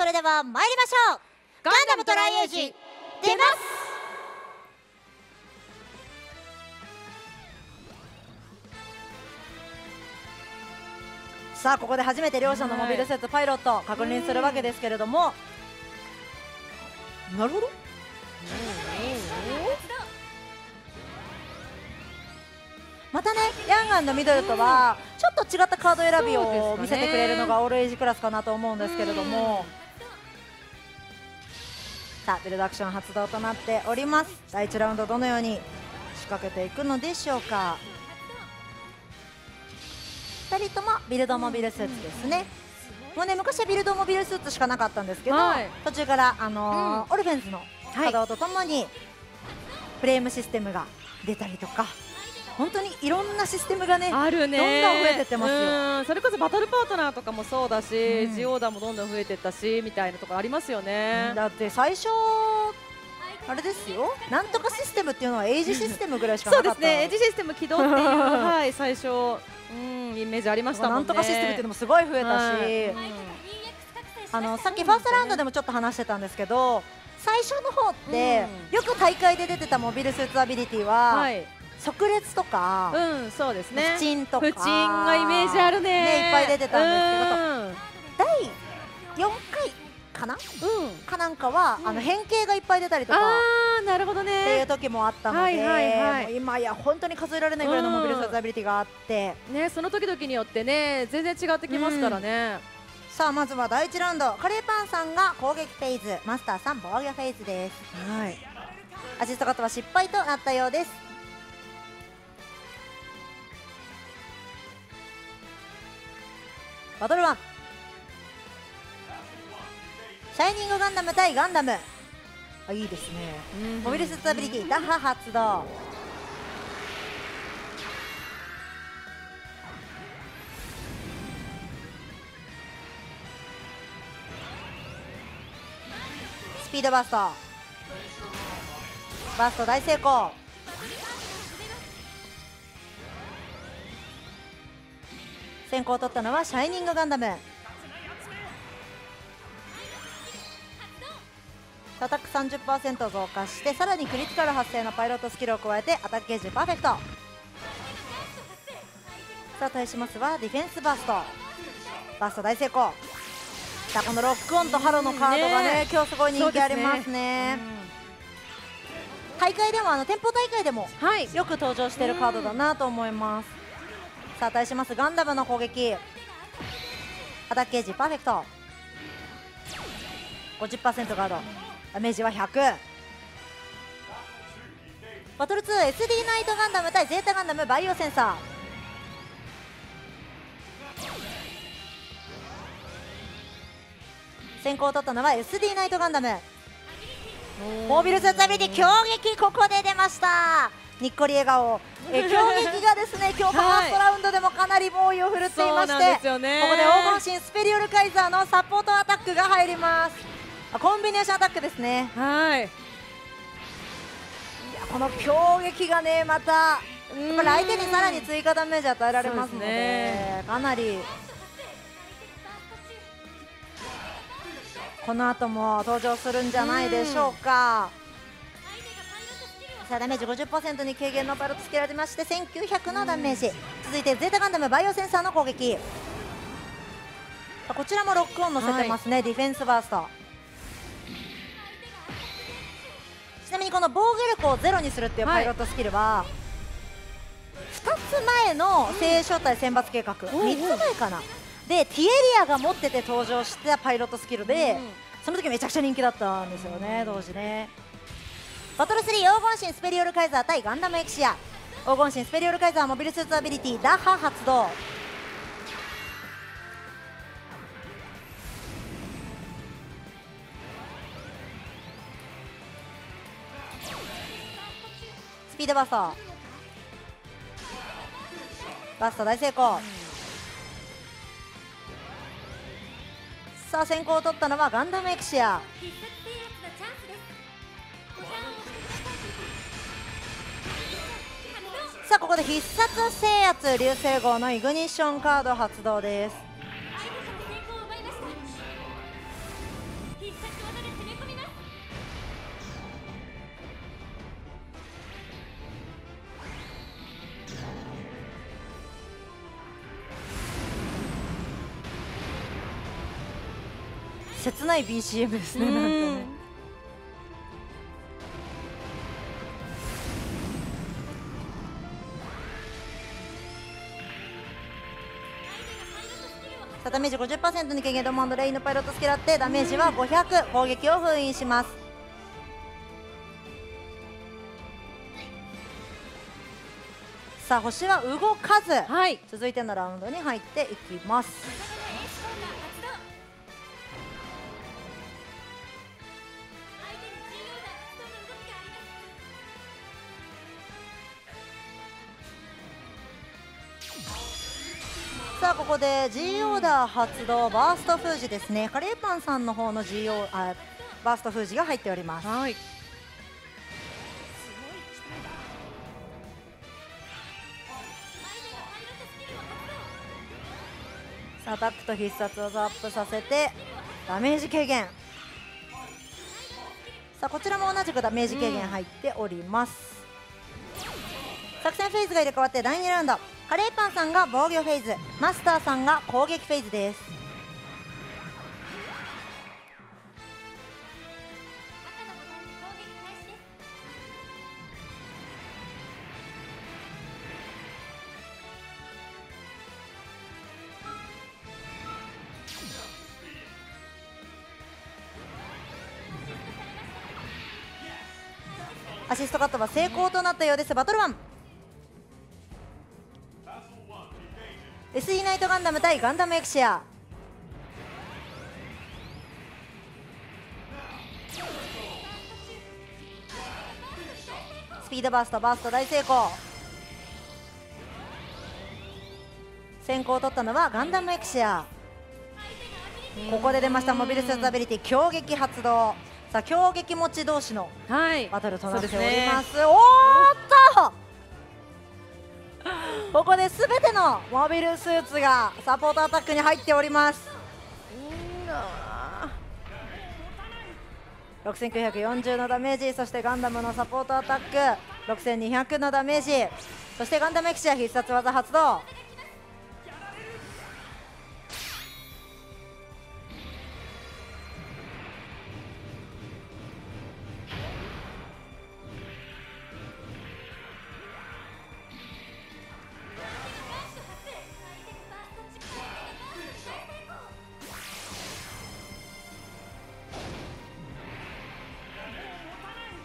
それでは参りましょう。ガンダムトライエージ出ます。さあここで初めて両者のモビルスーツパイロット確認するわけですけれども、なるほど、またねヤンガンのミドルとはちょっと違ったカード選びを見せてくれるのがオールエイジクラスかなと思うんですけれども、さあビルドアクション発動となっております。第1ラウンドどのように仕掛けていくのでしょうか。2人ともビルドモビルスーツですね。もうね昔はビルドモビルスーツしかなかったんですけど、途中からオルフェンズの稼働とともにフレームシステムが出たりとか、本当にいろんなシステムがねどんどん増えてってますよ。それこそバトルパートナーとかもそうだし、ジオーダーもどんどん増えてったしみたいなところありますよね。だって最初あれですよ、なんとかシステムっていうのはエイジシステムぐらいしかなかった。そうですね、エイジシステム起動っていうはい最初イメージありましたもんね。なんとかシステムっていうのもすごい増えたし、さっきファーストラウンドでもちょっと話してたんですけど、最初の方ってよく大会で出てたモビルスーツアビリティは即列とか、そうですね、不沈とか、不沈がイメージあるね、いっぱい出てたんですけど、第4回かなかなんかは変形がいっぱい出たりとかっていう時もあったので、今や本当に数えられないぐらいのモビルスーツアビリティがあってね、その時々によってね全然違ってきますからね。さあまずは第1ラウンド、カレーパンさんが攻撃フェーズ、マスターさん防御フェーズです。アシストカットは失敗となったようです。バトル1、シャイニングガンダム対ガンダム、あ、いいですね、モビルスーツアビリティダッハ発動。スピードバースト、バースト大成功。先行を取ったのはシャイニングガンダム。アタック 30% 増加して、さらにクリティカル発生のパイロットスキルを加えてアタックゲージパーフェクト。さあ対しますはディフェンスバースト、バースト大成功。さあこのロックオンとハロのカードがね今日すごい人気ありますね。大会でも店舗大会でもよく登場しているカードだなと思います。さあ対しますガンダムの攻撃、アタックゲージパーフェクト、 50% ガード、ダメージは100。バトル 2、 SD ナイトガンダム対ゼータガンダムバイオセンサー、先行を取ったのは SD ナイトガンダム。モービルスーツアビリティ強撃、ここで出ました、にっこり笑顔。強撃がですね今日ファーストラウンドでもかなり猛威を振るっていまして、ここで黄金神スペリオルカイザーのサポートアタックが入ります。コンビネーションアタックですね。いやこの強撃がねまた相手にさらに追加ダメージ与えられますので、かなりこの後も登場するんじゃないでしょうか。ダメージ 50% に軽減のパイロットつけられまして1900のダメージ。続いてゼータガンダムバイオセンサーの攻撃、こちらもロックオン乗せてますね、ディフェンスバースト。ちなみにこの防御力をゼロにするっていうパイロットスキルは2つ前の精鋭小隊選抜計画、3つ前かなでティエリアが持ってて登場したパイロットスキルで、その時めちゃくちゃ人気だったんですよね、同時ね。バトル3、黄金神スペリオルカイザー対ガンダムエクシア、黄金神スペリオルカイザーモビルスーツアビリティダッハ発動。スピードバースト、バースト大成功。さあ先行を取ったのはガンダムエクシア。さあここで必殺制圧、流星号のイグニッションカード発動です。切ない BGM ですね、なんかね。さあダメージ 50% に軽減、ドモンドレインのパイロットスキルあってダメージは500、攻撃を封印します。さあ星は動かず、はい、続いてのラウンドに入っていきます。さあここで G オーダー発動、バースト封じですね。カレーパンさんの方の G オーダーバースト封じが入っております。はい、アタックと必殺技アップさせてダメージ軽減。さあこちらも同じくダメージ軽減入っております。作戦フェーズが入れ替わって第2ラウンド、カレーパンさんが防御フェーズ、マスターさんが攻撃フェーズです。アシストカットは成功となったようです。バトル1 SE ナイトガンダム対ガンダムエクシア。スピードバースト、バースト大成功。先行を取ったのはガンダムエクシア。ここで出ましたモビルスーツアビリティ、強撃発動。さあ強撃持ち同士のバトルとなっております。はい、おーっとここで全てのモビルスーツがサポートアタックに入っております。6940のダメージ、そしてガンダムのサポートアタック6200のダメージ、そしてガンダムエクシア必殺技発動。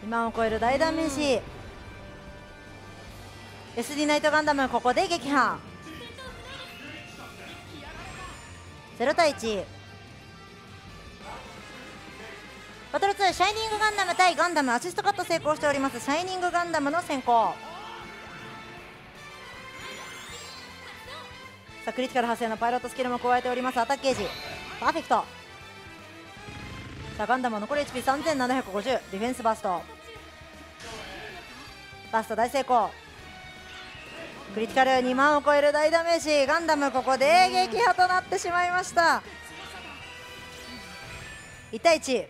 2万を超える大ダメージ、SD ナイトガンダムここで撃破。0対1。バトル2、シャイニングガンダム対ガンダム、アシストカット成功しております。シャイニングガンダムの先行。さあクリティカル発生のパイロットスキルも加えております。アタッケージパーフェクト。さあガンダムは残り HP3750、 ディフェンスバースト、バスト大成功。クリティカル2万を超える大ダメージ、ガンダムここで撃破となってしまいました。1対1。さ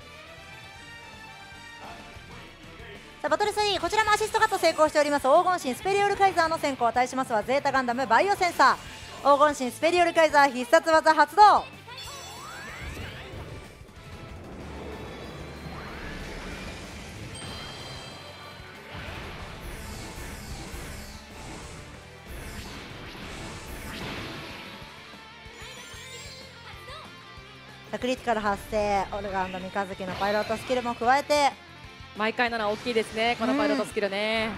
あバトル3、こちらもアシストカット成功しております。黄金神スペリオルカイザーの先行、対しますはゼータガンダムバイオセンサー。黄金神スペリオルカイザー必殺技発動。クリティカル発生、オルガンド三日月のパイロットスキルも加えて、毎回なら大きいですね、このパイロットスキルね。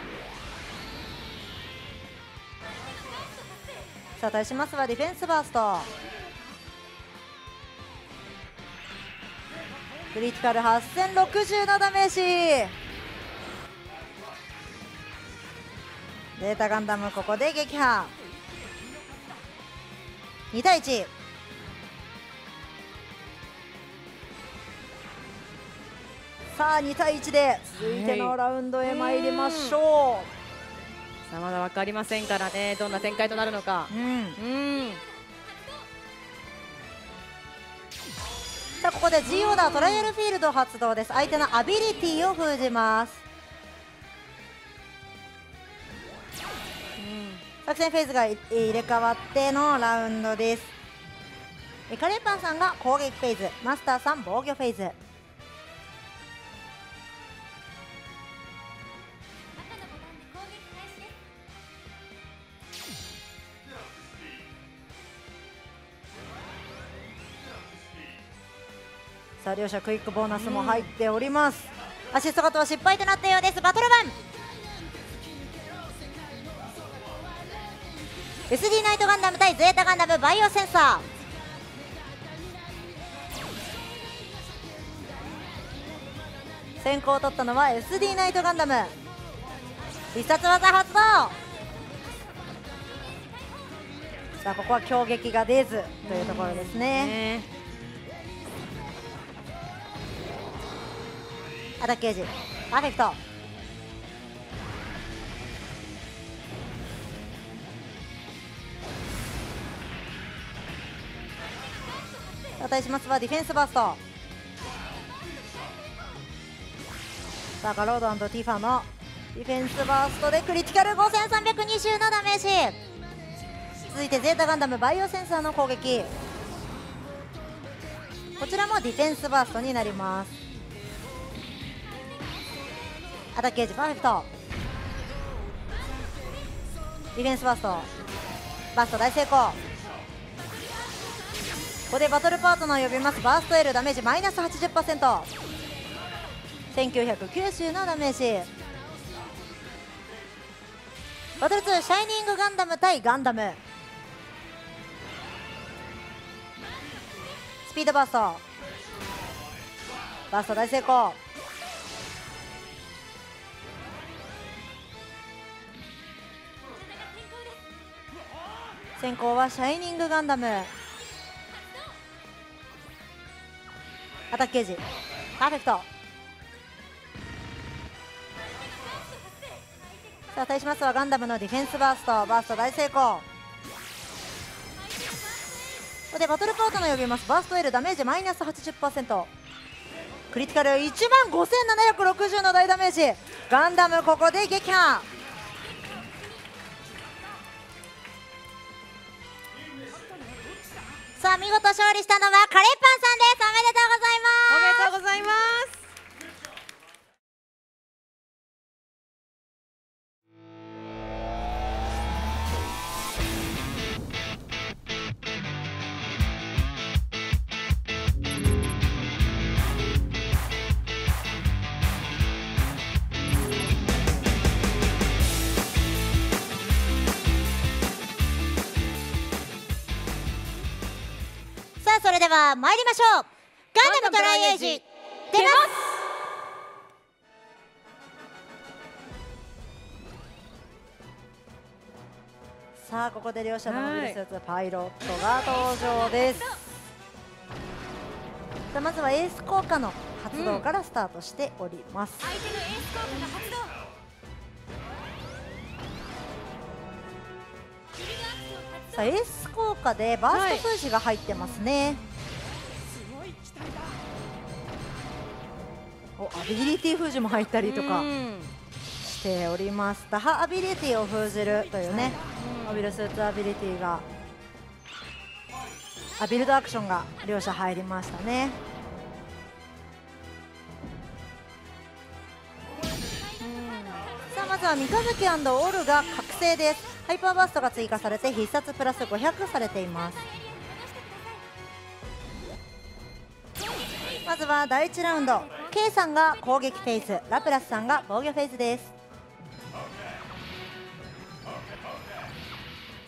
さあ対しますはディフェンスバースト。クリティカル8060のダメージ、データガンダムここで撃破。2対1。さあ2対1で続いてのラウンドへ参りましょう。さあまだ分かりませんからね、どんな展開となるのか。さあここで G オーダートライアルフィールド発動です。相手のアビリティを封じます。作戦フェーズが入れ替わってのラウンドです。カレーパンさんが攻撃フェーズ、マスターさん防御フェーズ。さあ両者クイックボーナスも入っております。アシストカットは失敗となったようです。バトル版 SD ナイトガンダム対ゼータガンダムバイオセンサー。先行を取ったのは SD ナイトガンダム。必殺技発動。さあここは強撃が出ずというところですね。アタックエイジパーフェクト。対しますはディフェンスバースト。さあガロード&ティファのディフェンスバーストでクリティカル5320のダメージ。続いてゼータガンダムバイオセンサーの攻撃、こちらもディフェンスバーストになります。アタックエージパーフェクト。ディフェンスバースト、バースト大成功。ここでバトルパートナーを呼びます。バースト L ダメージマイナス 80%、1990のダメージ。バトル2シャイニングガンダム対ガンダム。スピードバースト、バースト大成功。先行はシャイニングガンダム。アタックエージパーフェクト。さあ対しますはガンダムのディフェンスバースト、バースト大成功。ここでバトルパートナー呼びます。バースト L ダメージマイナス 80%、 クリティカル 15760 の大ダメージ。ガンダムここで撃破。さあ見事勝利したのはカレーパンさんです。おめでとうございます。おめでとうございます。それでは参りましょう。ガンダムトライエイジ出ます。さあここで両者のモビルスーツパイロットが登場です。まずはエース効果の発動からスタートしております。相手のエース効果が発動。さあエース効果でバースト数字が入ってますね、はい、おアビリティ封じも入ったりとかしております。打破アビリティを封じるというね、モビルスーツアビリティがビルドアクションが両者入りましたね。さあまずは三日月&オルが覚醒です。ハイパーバーストが追加されて必殺プラス500されています。まずは第1ラウンド、 K さんが攻撃フェーズ、ラプラスさんが防御フェーズです。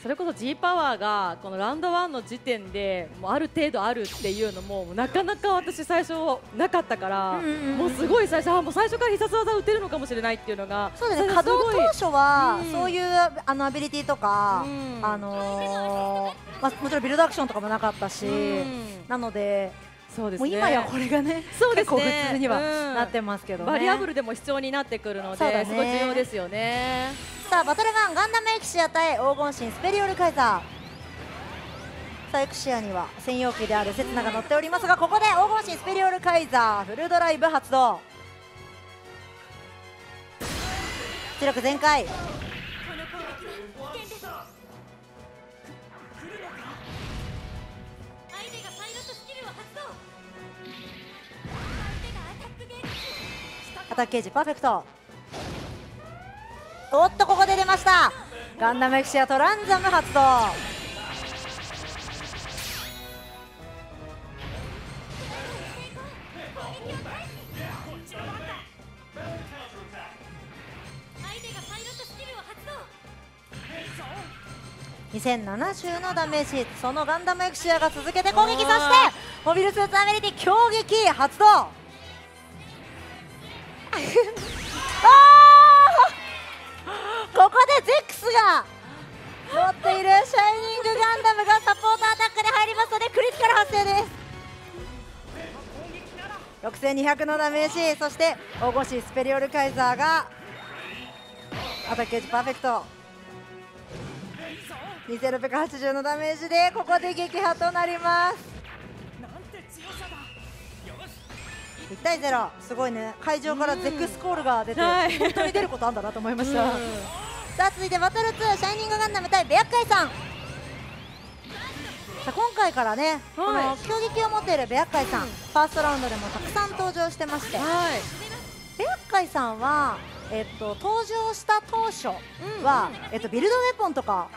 それこそ G パワーがこのラウンド1の時点でもうある程度あるっていうのもなかなか私最初なかったから、もうすごい最初もう最初から必殺技を打てるのかもしれないっていうのが、そうですね、稼働当初はそういうアビリティとか、まあ、もちろんビルドアクションとかもなかったし、なのでそうですね、もう今やこれがね、そうですね、結構普通にはなってますけど、ね、バリアブルでも必要になってくるので、ね、すごい重要ですよね。さあバトル1ガンダムエクシア対黄金神スペリオルカイザー。さあエクシアには専用機であるセツナが乗っておりますが、ここで黄金神スペリオルカイザーフルドライブ発動、出力全開。タックエッジパーフェクト。おっと、ここで出ましたガンダムエクシアトランザム発動。2070のダメージ、そのガンダムエクシアが続けて攻撃、そしてモビルスーツアメリティ強撃発動。あここでゼックスが持っているシャイニングガンダムがサポートアタックで入りますのでクリティカル発生です。6200のダメージ、そして大越スペリオルカイザーがアタックエッジパーフェクト。2680のダメージでここで撃破となります。1対0、すごいね、会場からゼックスコールが出て、本当に出ることあんだなと思いました。さあ続いてバトル2、シャイニングガンダム対ベアッカイさん。さあ今回からね、この強撃を持っているベアッカイさん、ファーストラウンドでもたくさん登場してまして、ベアッカイさんは登場した当初はビルドウェポンとか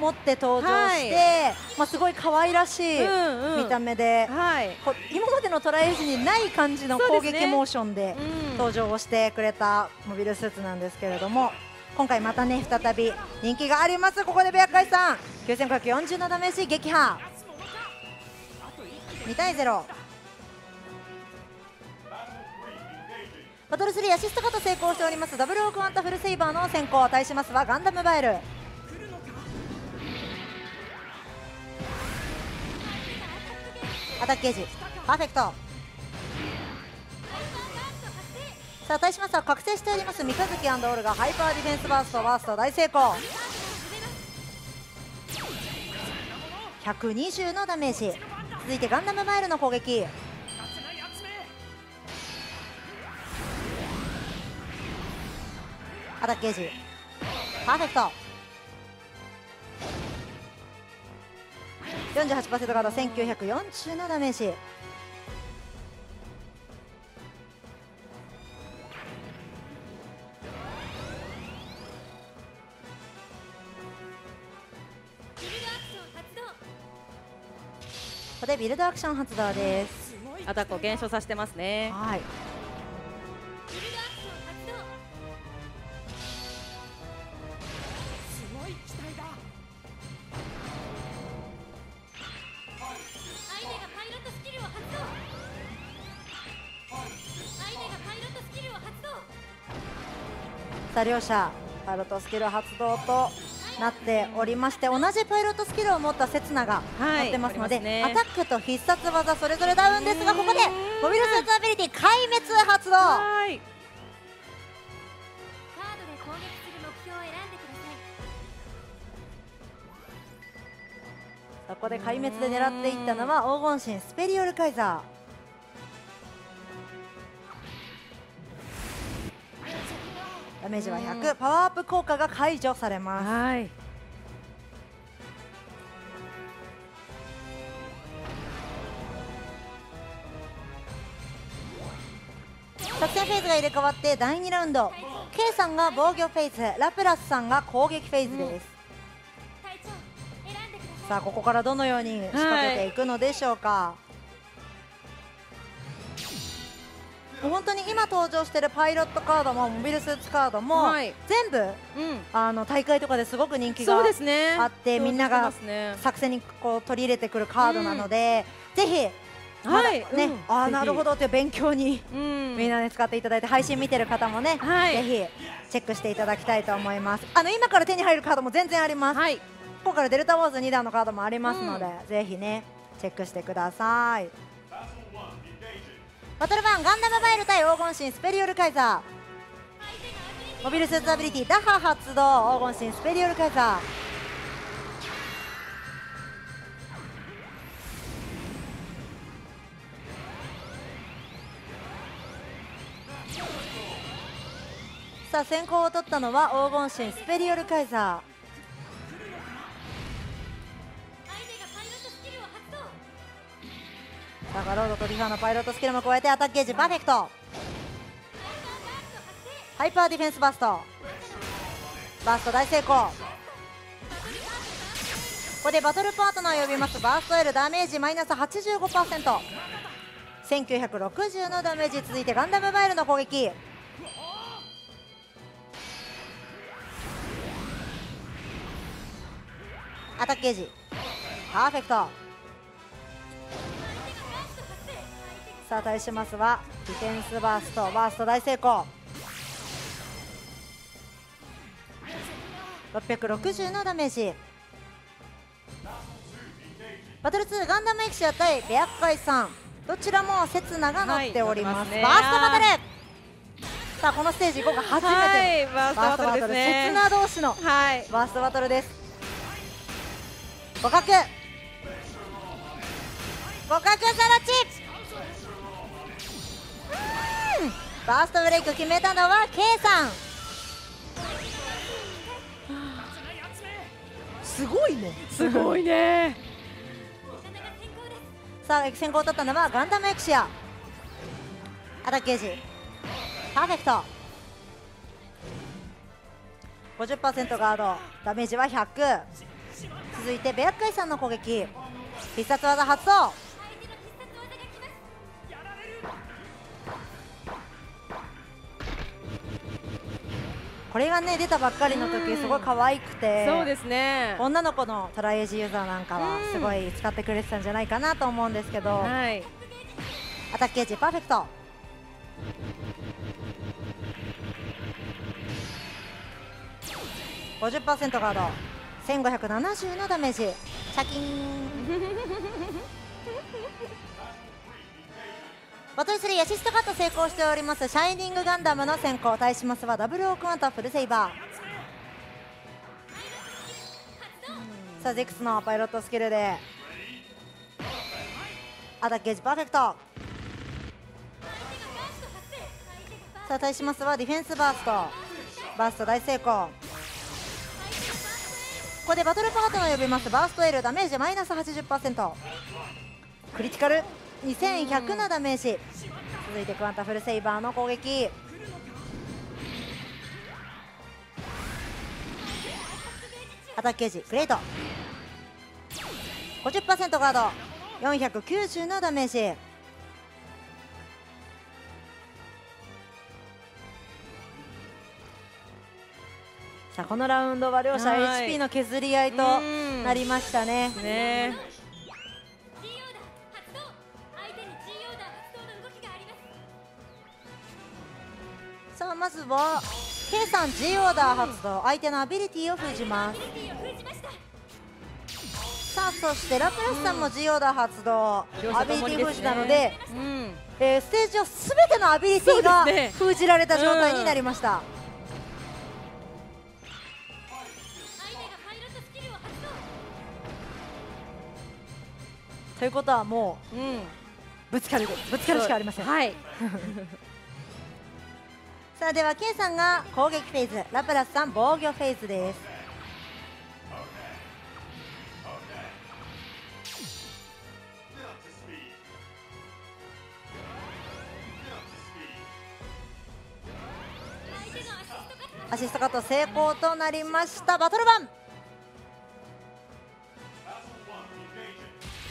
持って登場して、まあすごい可愛らしい見た目で、今までのトライエージにない感じの攻撃モーションで登場をしてくれたモビルスーツなんですけれども、今回またね再び人気があります。ここでベアカイさん9540のダメージ撃破。2対0。バトル3、アシストカット成功しております。ダブルオークワンタフルセイバーの先行、対しますはガンダムバイル。アタックエッジパーフェクト。さあ対しますは覚醒しております三日月&オルガ、ハイパーディフェンスバースト、バースト大成功。120のダメージ。続いてガンダムバイルの攻撃。アタックエッジパーフェクト。 48% ガード1940のダメージ。ここでビルドアクション発動です。アタックを減少させてますね。はい、両者パイロットスキル発動となっておりまして、同じパイロットスキルを持った刹那が持ってますので、アタックと必殺技それぞれダウンですが、ここでモビルスーツアビリティ壊滅発動。そこで壊滅で狙っていったのは黄金神スペリオルカイザー。ダメージは100、パワーアップ効果が解除されます。作戦フェーズが入れ替わって第2ラウンド、 K さんが防御フェーズ、ラプラスさんが攻撃フェーズです。さあここからどのように仕掛けていくのでしょうか。本当に今登場しているパイロットカードもモビルスーツカードも全部、大会とかですごく人気があって、みんなが作戦にこう取り入れてくるカードなので、ぜひ、なるほどという勉強にみんなで使っていただいて、配信見てる方もね、ぜひチェックしていただきたいと思います。今から手に入るカードも全然あります。ここからデルタウォーズ2弾のカードもありますので、ぜひねチェックしてください。バトル1、ガンダムバイル対黄金神スペリオルカイザー。モビルスーツアビリティダハ発動、黄金神スペリオルカイザー。さあ先行を取ったのは黄金神スペリオルカイザー。ガロードとリファのパイロットスキルも加えてアタックゲージパーフェクト。ハイパーディフェンスバスト、バスト大成功。ここでバトルパートナーを呼びます。バースト L ダメージマイナス 85%、 1960のダメージ。続いてガンダムバイルの攻撃。アタックゲージパーフェクト。さあ対しますはディフェンスバースト、バースト大成功。660のダメージ。バトル2ガンダムエクシア対レア界さん、どちらも刹那が乗っております。バーストバトル、さあこのステージ今回初めて、バーストバトル刹那同士のバーストバトルです。互角、互角さらち。バーストブレイク決めたのは K さん。すごいね、すごいね。さあ先行を取ったのはガンダムエクシア。アタックゲージパーフェクト、 50% ガード、ダメージは100。続いてベアッカイさんの攻撃、必殺技発動。これがね出たばっかりの時すごい可愛くて、そうですね、女の子のトライエイジユーザーなんかはすごい使ってくれてたんじゃないかなと思うんですけど、はい、アタックゲージパーフェクト。50% ガード、1570のダメージ、シャキーン。バトル3アシストカット成功しております。シャイニングガンダムの先行、対しますはダブルオークワンとフルセイバー。さあゼクスのパイロットスキルでアタックゲージパーフェクト。さあ対しますはディフェンスバースト、バースト大成功。ここでバトルパートナーを呼びます。バースト L ダメージマイナス 80%、 クリティカル2100のダメージ。続いてクワンタフルセイバーの攻撃、アタックゲージグレート、 50% ガード、490のダメージ。さあこのラウンドは両者 HP の削り合いとなりましたね。さあまずは K さん G オーダー発動、相手のアビリティを封じます。さあそしてラプラスさんも G オーダー発動、アビリティ封じなので、ステージはすべてのアビリティが封じられた状態になりました。ということはもう、ぶつかるしかありません。はい、さあでは K さんが攻撃フェーズ、ラプラスさん防御フェーズです。アシストカット成功となりました。バトル版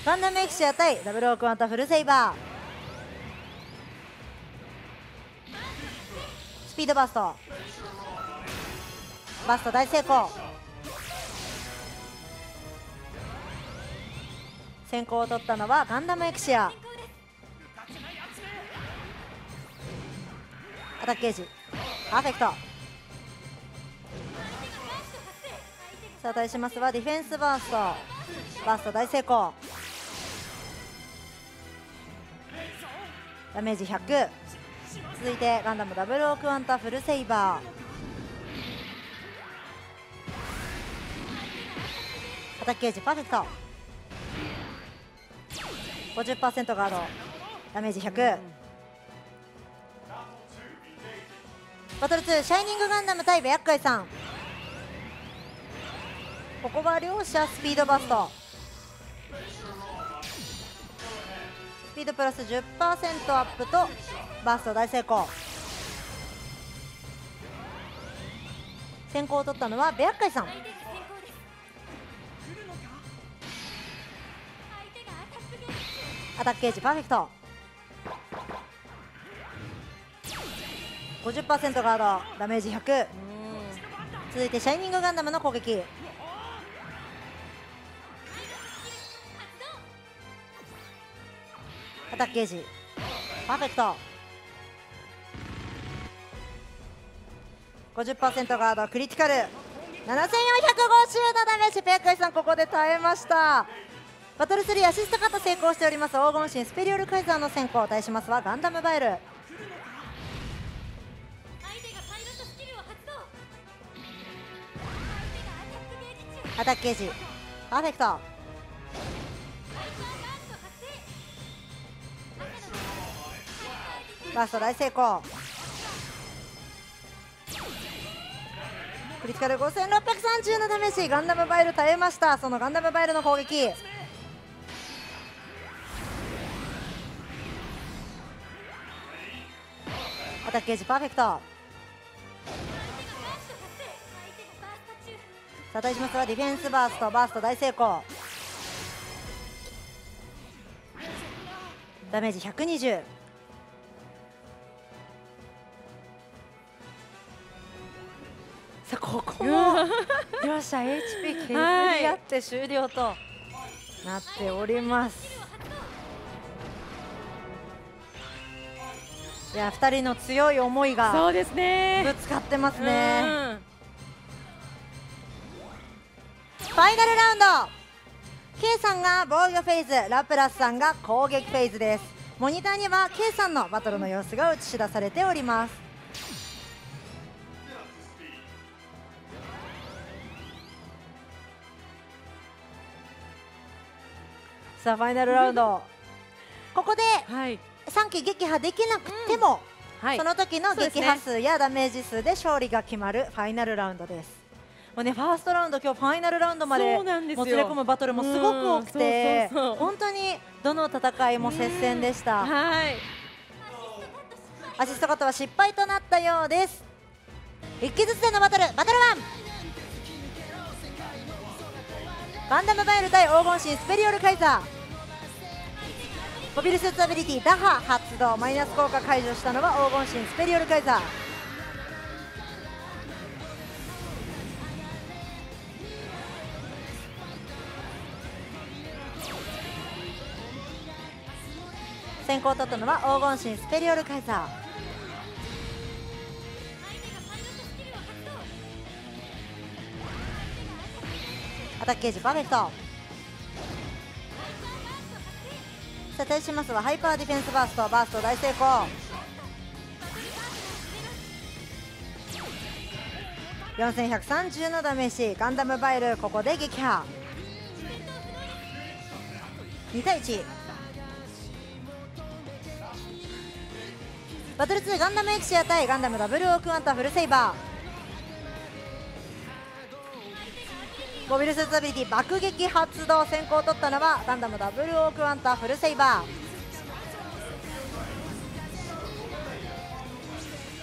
ガンダムエクシア対ダブルオークワンタフルセイバー、スピードバースト、バスト大成功。先行を取ったのはガンダムエクシア。アタックゲージパーフェクト。さあ対しますはディフェンスバースト、バースト大成功、ダメージ100。続いてガンダムダブルオークワンタフルセイバー、アタックゲージパーフェクト、 50% ガード、ダメージ100。バトル2シャイニングガンダム対ベアッカイさん、ここは両者スピードバスト、スピードプラス 10% アップとバースト大成功。先行を取ったのはベアッカイさん。アタックゲージパーフェクト。 50% ガード、ダメージ100。続いてシャイニングガンダムの攻撃。アタックゲージパーフェクト。 50% ガード、クリティカル。7450のダメージ、ペアカイさんここで耐えました。バトル3アシストカット成功しております。黄金神スペリオルカイザーの先行、対しますはガンダムバイル。アタックゲージパーフェクト。バースト大成功。クリティカル5630のダメージ、ガンダムバイル耐えました。そのガンダムバイルの攻撃、アタックゲージパーフェクト。対しますはディフェンスバースト、バースト大成功。ダメージ120。さあここも両者 HP 削り合って終了となっております。いや2人の強い思いがぶつかってますね。ファイナルラウンド、 K さんが防御フェーズ、ラプラスさんが攻撃フェーズです。モニターには K さんのバトルの様子が映し出されております。さあファイナルラウンドここで3機撃破できなくても、その時の撃破数やダメージ数で勝利が決まるファイナルラウンドです。もうね、ファーストラウンド、今日ファイナルラウンドまでもつれ込むバトルもすごく多くて、本当にどの戦いも接戦でした。アシストカットは失敗となったようです。1機ずつでのバトル、バトル1、ガンダムバイル対黄金神スペリオルカイザー。モビルスーツアビリティ打破発動、マイナス効果解除したのは黄金神スペリオルカイザー。先行を取ったのは黄金神スペリオルカイザー。アタックゲージパーフェクト。さあ対しますはハイパーディフェンスバースト、バースト大成功。4130のダメージ、ガンダムバイルここで撃破。2対1。バトル2ガンダムエクシア対ガンダム00クワンタフルセイバー。モビルスーツアビリティ爆撃発動、先行を取ったのはガンダム00クワンタフルセイバー。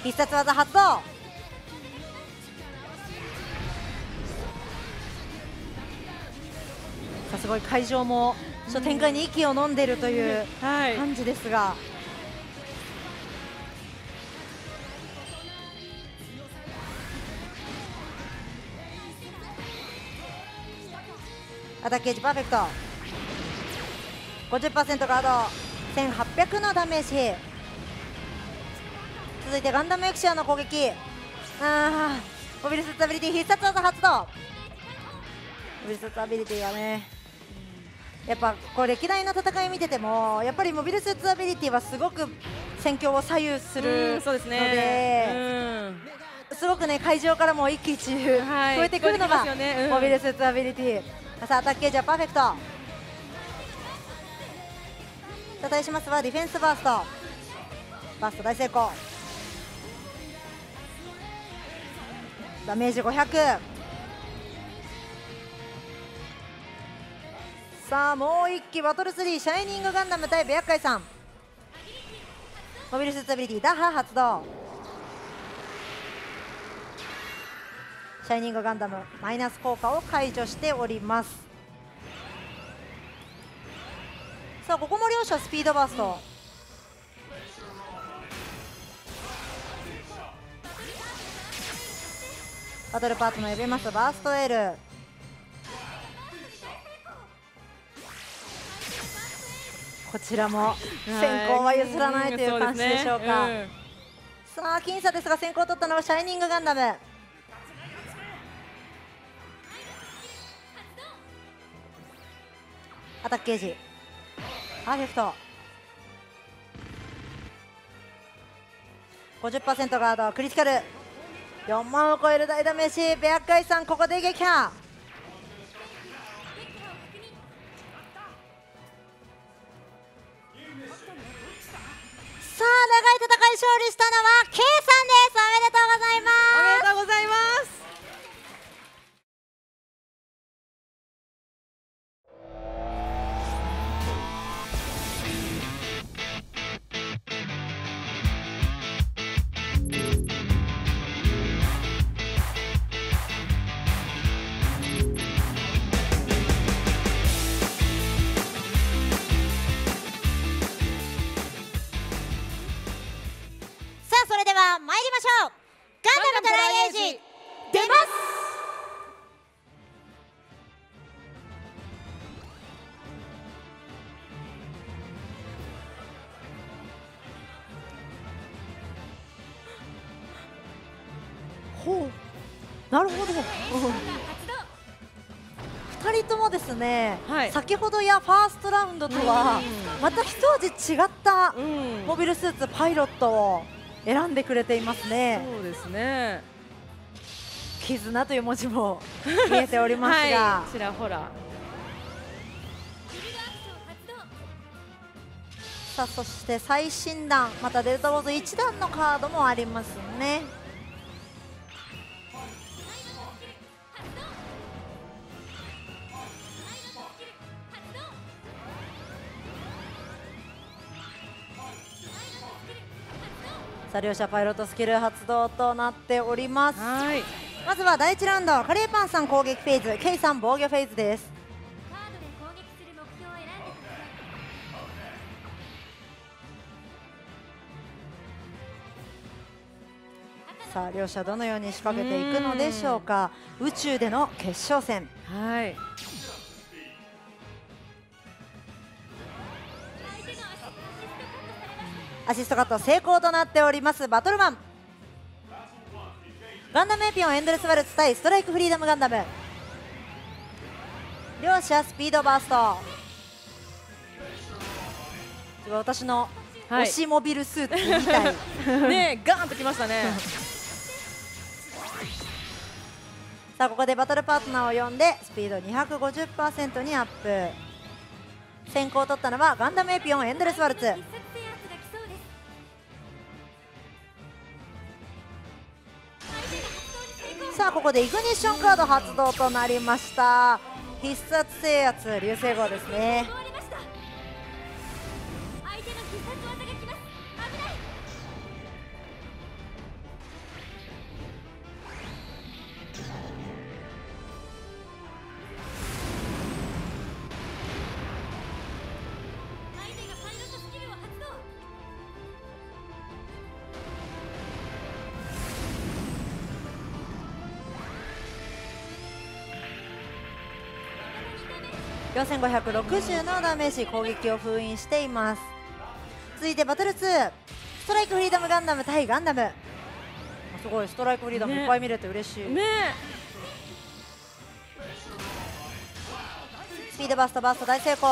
必殺技発動、すごい会場も展開に息を飲んでいるという感じですが、アタックゲージパーフェクト。 50% ガード、1800のダメージ。続いてガンダムエクシアの攻撃、モビルスーツアビリティ必殺技発動。モビルスーツアビリティはね、やっぱこう歴代の戦い見ててもやっぱりモビルスーツアビリティはすごく戦況を左右するので、すごくね会場からも一喜一憂聞こえてくるのがモビルスーツアビリティ。さあアタックゲージはパーフェクト。さあ対しますはディフェンスバースト、バースト大成功。ダメージ500。さあもう1機バトル3シャイニングガンダム対ベアッカイさん。モビルスーツアビリティ打破発動、シシャイニングガンダムマイナス効果を解除しております。さあここも両者スピードバースト、バトルパートナー呼びますバーストエール。こちらも先行は譲らないという感じでしょうか。さあ僅差ですが先行を取ったのはシャイニングガンダム。アタックゲージパーフェクト 50% ガードクリティカル4万を超える大ダメージ、ベア海さんここで撃破。さあ長い戦い勝利したのは K さんです。おめでとうございます。おめでとうございます。参りましょう。ガンダムトライエイジ出ます。ほう、なるほど。2人ともですね、はい、先ほどやファーストラウンドとはまた一味違ったモビルスーツパイロットを選んでくれていますね。そうですね。絆という文字も見えておりますが、はい、ちらほら。さあそして最新弾、またデルタウォーズ1弾のカードもありますね。さあ両者パイロットスキル発動となっております。まずは第1ラウンド、カレーパンさん攻撃フェーズ、K さん防御フェーズです。カードで攻撃する目標を選んでください。さあ両者どのように仕掛けていくのでしょうか。宇宙での決勝戦、はいアシストカット成功となっております。バトル1ガンダムエピオンエンドレスワルツ対ストライクフリーダムガンダム、両者スピードバースト。私の推しモビルスーツみたいねえガーンときましたねさあここでバトルパートナーを呼んでスピード 250% にアップ。先行を取ったのはガンダムエピオンエンドレスワルツ。さあここでイグニッションカード発動となりました。必殺制圧流星号ですね。4560のダメージ攻撃を封印しています。続いてバトル2ストライクフリーダムガンダム対ガンダム。すごいストライクフリーダムいっぱい見れて嬉しいね。スピードバーストバースト大成功。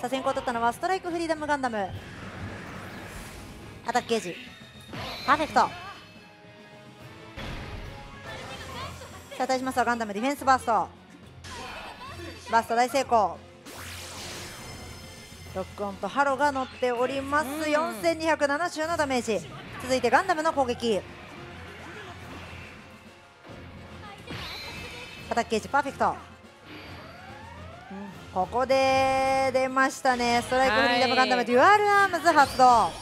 さあ先行取ったのはストライクフリーダムガンダム。アタックゲージパーフェクト。対しますはガンダムディフェンスバースト、バースト大成功。ロックオンとハロが乗っております。4270のダメージ。続いてガンダムの攻撃、アタックゲージパーフェクト。ここで出ましたね、ストライクフリーダムガンダムデュアルアームズ発動。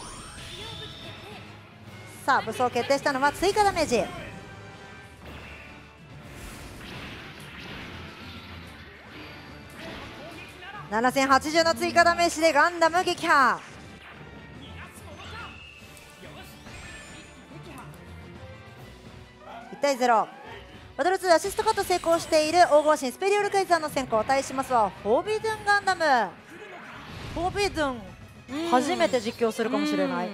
さあ武装決定したのは追加ダメージ。7080の追加ダメージでガンダム撃破。1対0。バトル2アシストカット成功している黄金神スペリオルカイザーの先行。対しますはホビドゥンガンダム。ホビドゥン初めて実況するかもしれない。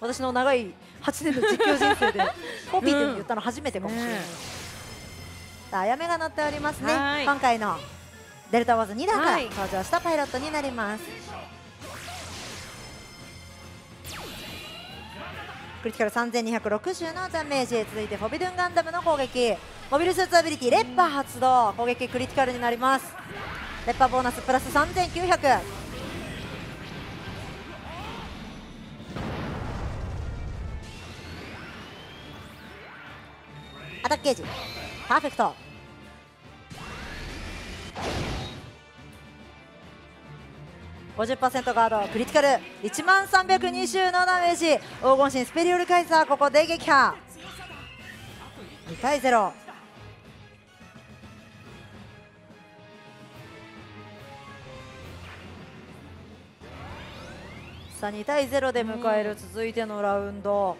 私の長い8年の実況人生でホビドゥン言ったの初めてかもしれない。あやめが乗っておりますね。今回のデルタウォーズ2弾が登場したパイロットになります。クリティカル3260のダメージ。続いてフォビドゥンガンダムの攻撃。モビルスーツアビリティレッパー発動。攻撃クリティカルになります。レッパーボーナスプラス3900。アタックゲージパーフェクト。50% ガードクリティカル10320のダメージ。黄金神スペリオルカイザーここで撃破。2対0。さあ2対0で迎える続いてのラウンド。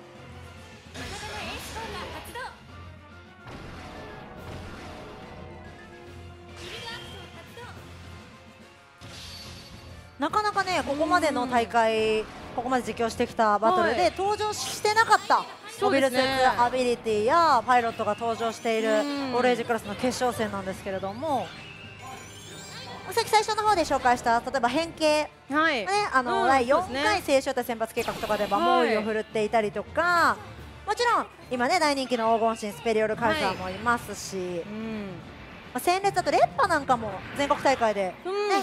なかなかねここまでの大会、ここまで実況してきたバトルで登場してなかったモビルスーツアビリティやパイロットが登場しているオレージクラスの決勝戦なんですけれども、さっき最初の方で紹介した例えば変形、ね、第4回青少対選抜計画とかでは猛威を振るっていたりとか、もちろん今ね大人気の黄金神スペリオルカイザーもいますし。戦列だと連覇なんかも全国大会で、ね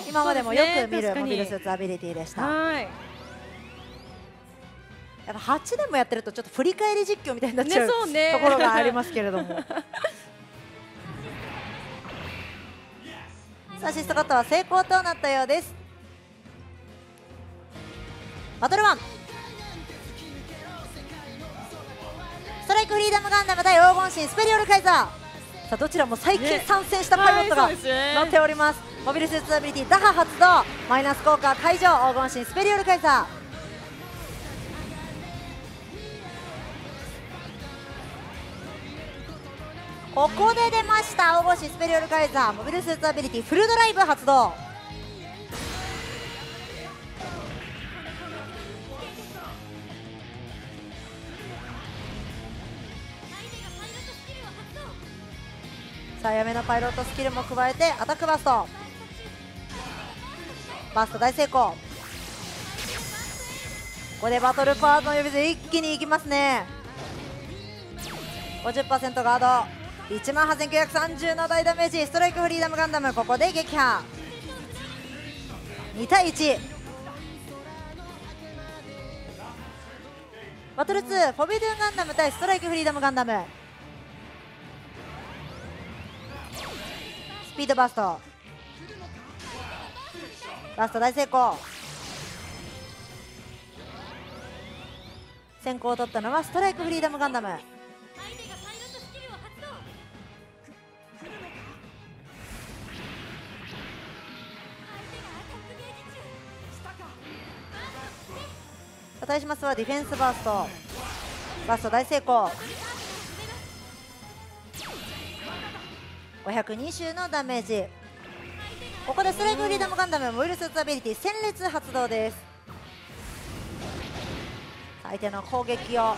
今までもよく見るモビルスーツアビリティでした。やっぱ8年もやってるとちょっと振り返り実況みたいになっちゃう、ところがありますけれども。さあアシストカットは成功となったようです。バトル1ストライクフリーダムガンダム対黄金神スペリオルカイザー。さあどちらも最近参戦したパイロットが乗っております。モビルスーツアビリティ打破発動、マイナス効果解除、黄金神スペリオルカイザー。ここで出ました黄金神スペリオルカイザー、モビルスーツアビリティフルドライブ発動。さあやめのパイロットスキルも加えてアタックバースト。バースト大成功。ここでバトルパートの呼び水一気にいきますね。 50% ガード 18930 の大ダメージ。ストライクフリーダムガンダムここで撃破。2対1。バトル2フォビドゥンガンダム対ストライクフリーダムガンダム。スピードバースト、バースト大成功。先行を取ったのはストライクフリーダムガンダム。対しますはディフェンスバースト、バースト大成功。520のダメージ。ここでストライクフリーダムガンダムモビルスーツアビリティ戦列発動です。相手の攻撃を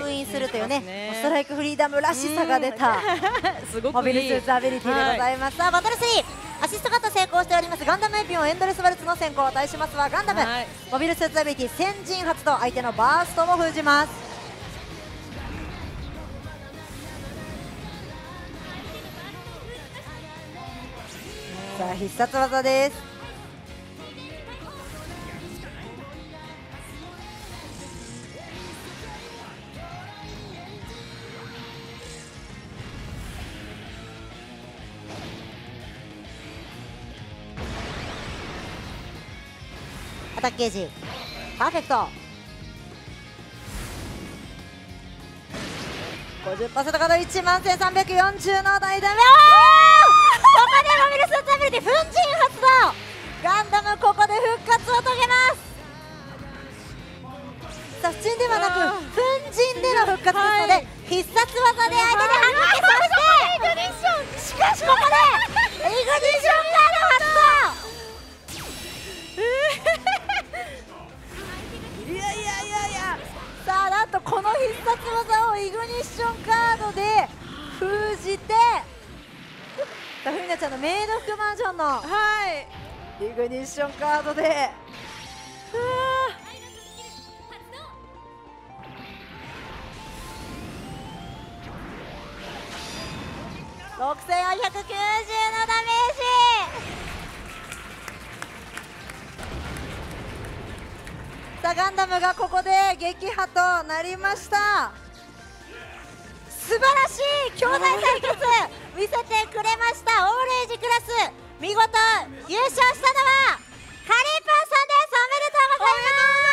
封印するというね、ストライクフリーダムらしさが出たモビルスーツアビリティでございます。バトル3アシストカット成功しておりますガンダムエピオンエンドレスバルツの先行。対しますはガンダムモビルスーツアビリティ先陣発動。相手のバーストも封じます。さあ必殺技です。アタックゲージパーフェクト 50% から 11,340 の台で、ここでファミレスのタイムリーで粉塵発動、ガンダムここで復活を遂げます。さあ、不沈ではなく粉塵での復活ですので、必殺技で相手に反撃させて、しかしここでイグニッションガード発動。さあ、なんとこの必殺技をイグニッションカードで封じて、ふみなちゃんのメイド服バージョンの、イグニッションカードで、6490のダメージ。ガンダムがここで撃破となりました。素晴らしい兄弟対決見せてくれました。オールエイジクラス、見事優勝したのはカリーパンさんです。おめでとうございます。